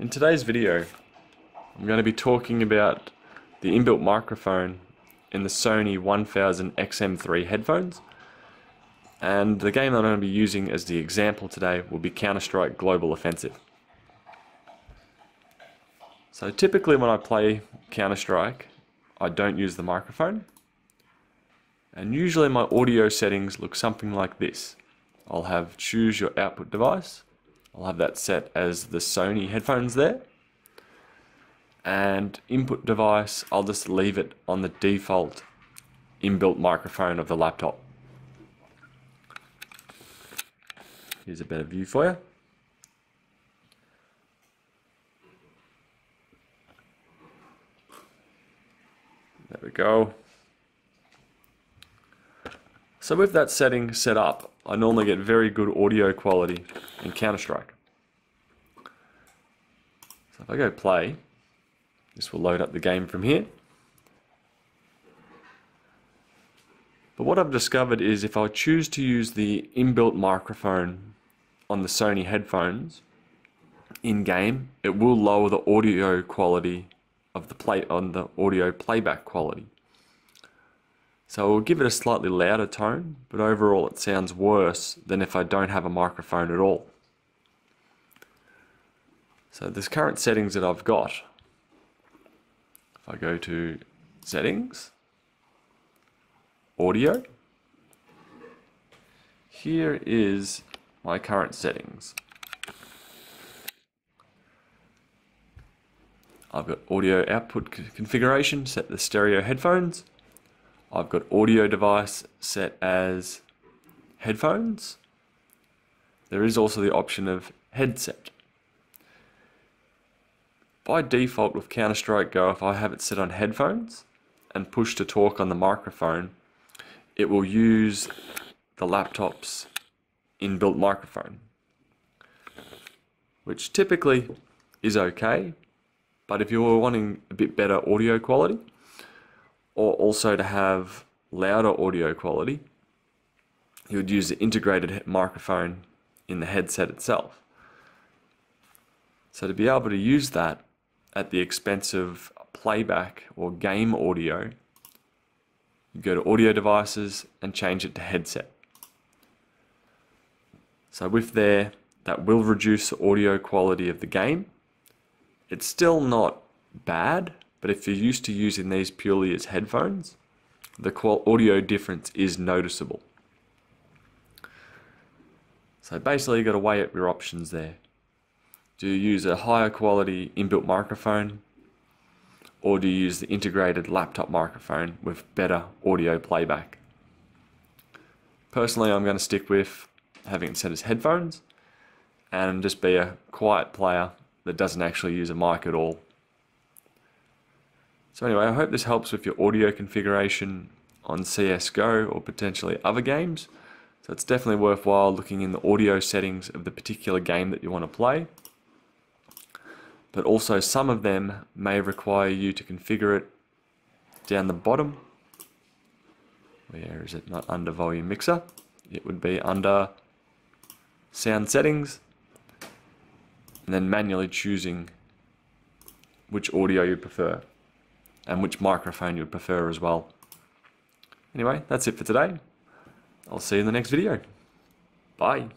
In today's video, I'm going to be talking about the inbuilt microphone in the Sony WH-1000XM3 headphones, and the game that I'm going to be using as the example today will be Counter-Strike Global Offensive. So typically when I play Counter-Strike, I don't use the microphone, and usually my audio settings look something like this. I'll have choose your output device. I'll have that set as the Sony headphones there, and input device I'll just leave it on the default inbuilt microphone of the laptop. Here's a better view for you. There we go. So with that setting set up, I normally get very good audio quality in Counter-Strike. So if I go play, this will load up the game from here. But what I've discovered is if I choose to use the inbuilt microphone on the Sony headphones in game, it will lower the audio quality of the audio playback quality. So we'll give it a slightly louder tone, but overall it sounds worse than if I don't have a microphone at all. So this current settings that I've got, if I go to settings, audio, here is my current settings. I've got audio output configuration, set the stereo headphones. I've got audio device set as headphones. There is also the option of headset. By default with Counter-Strike Go, if I have it set on headphones and push to talk on the microphone, it will use the laptop's inbuilt microphone, which typically is okay, but if you're wanting a bit better audio quality, or also to have louder audio quality, you would use the integrated microphone in the headset itself. So to be able to use that at the expense of playback or game audio, you go to audio devices and change it to headset. So with there, that will reduce the audio quality of the game. It's still not bad, but if you're used to using these purely as headphones, the audio difference is noticeable. So basically you've got to weigh up your options there. Do you use a higher quality inbuilt microphone, or do you use the integrated laptop microphone with better audio playback? Personally, I'm going to stick with having it set as headphones and just be a quiet player that doesn't actually use a mic at all. So anyway, I hope this helps with your audio configuration on CSGO or potentially other games. So it's definitely worthwhile looking in the audio settings of the particular game that you want to play. But also some of them may require you to configure it down the bottom. Where is it? Not under volume mixer. It would be under sound settings. And then manually choosing which audio you prefer, and which microphone you'd prefer as well. Anyway, that's it for today. I'll see you in the next video. Bye.